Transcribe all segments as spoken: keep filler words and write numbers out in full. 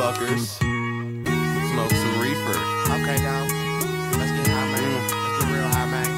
fuckers. Smoke some reefer. Okay, dog. Let's get high, man. Mm. Let's get real high, man.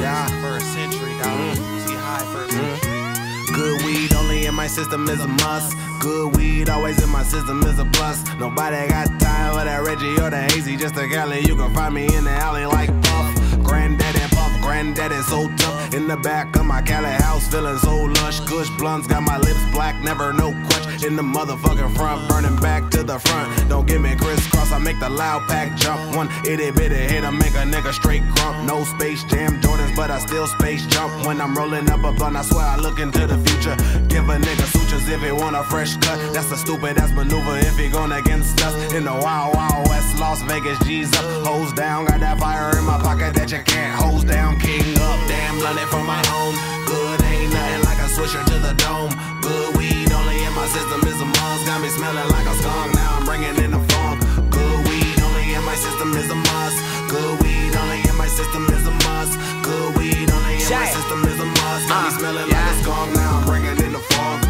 Yeah, for a century, dog. Mm. Let's get high for a century. Mm. Good weed only in my system is a must. Good weed always in my system is a plus. Nobody got time for that Reggie or the Hazy. Just a galley, you can find me in the alley like Puff. Granddaddy Puff, granddaddy so tough. In the back of my Cali house, feeling so lush. Kush blunts got my lips black, never no crutch. In the motherfucking front, burning back to the front. Don't get me crisscross, I make the loud pack jump. One itty bitty hit, I make a nigga straight crump. No Space Jam Jordans, but I still space jump. When I'm rolling up a blunt, I swear I look into the future. Give a nigga sutures if he want a fresh cut. That's a stupid ass maneuver if he gone against us. In the wild, wild west, Las Vegas, G's up. Hose down, got that fire in my pocket that you can't hose down. King up, damn blunted from my home. Good ain't nothing like a swisher to the dome. Good weed only in my system is a must. Got me smelling like a skunk, now I'm bringing in the funk. Good weed only in my system is a must. Good weed only in my system is a must. Good weed only in my system is a must. Got me smelling like a skunk, now I'm bringing in the funk.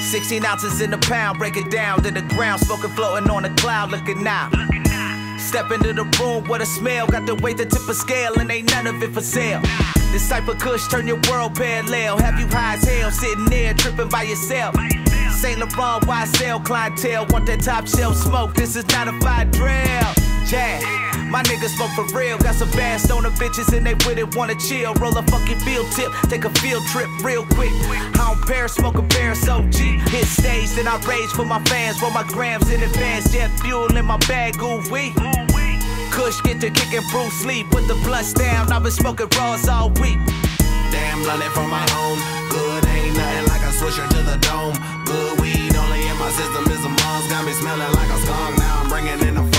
Sixteen ounces in a pound, break it down to the ground. Smoking, floating on a cloud, looking out. Step into the room, what a smell. Got to weight the tip of scale, and ain't none of it for sale. This type of kush turn your world parallel. Have you high as hell, sitting there, tripping by yourself. Saint Laurent, Y S L, clientele. Want that top shelf smoke, this is not a fire drill. Yeah. My niggas smoke for real. Got some bad stoner bitches and they with it, wanna chill. Roll a fucking field tip, take a field trip real quick. I don't pair, smoke a bear, so G. Hit stage, then I rage for my fans. Roll my grams in advance, jet fuel in my bag, ooh wee. Kush get to kicking Bruce Lee, put the blunts down, I've been smoking raws all week. Damn blunted from my home. Good ain't nothing like a swisher to the dome. Good weed only in my system is a must. Got me smelling like a skunk, now I'm bringing in the funk.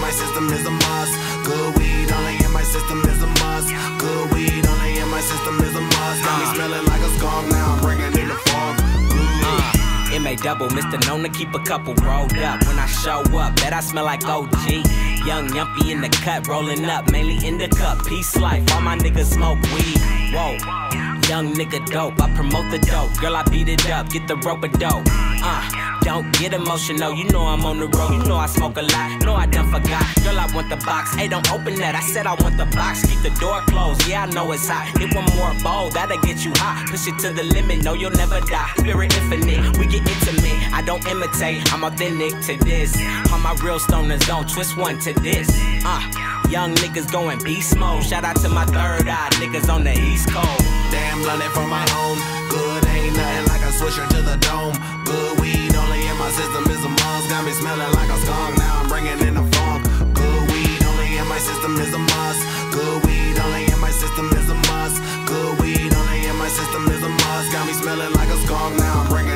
My system is a must. Good weed only in my system is a must. Good weed only in my system is a must. Got me smelling like a skunk, now I'm bringing in the fog. Uh, M A double, Mister Known to keep a couple rolled up. When I show up, bet I smell like O G. Young yumpy in the cut, rolling up, mainly in the cup. Peace life, all my niggas smoke weed. Whoa, young nigga dope, I promote the dope. Girl, I beat it up, get the rope a dope. Uh. Don't get emotional, you know I'm on the road. You know I smoke a lot, no I done forgot. Girl, I want the box, hey don't open that. I said I want the box, keep the door closed. Yeah, I know it's hot, hit one more bowl, that'll get you hot. Push it to the limit, no you'll never die. Spirit infinite, we get intimate. I don't imitate, I'm authentic to this. All my real stoners don't twist one to this. Uh, young niggas going beast mode. Shout out to my third eye, niggas on the east coast. Damn blunted from my home. Good ain't nothing like a swisher to the dome. Good weed my system is a must, got me smelling like a skunk, now I'm bringing in the funk. Good weed only in my system is a must. Good weed only in my system is a must. Good weed only in my system is a must. Got me smelling like a skunk, now I'm bringing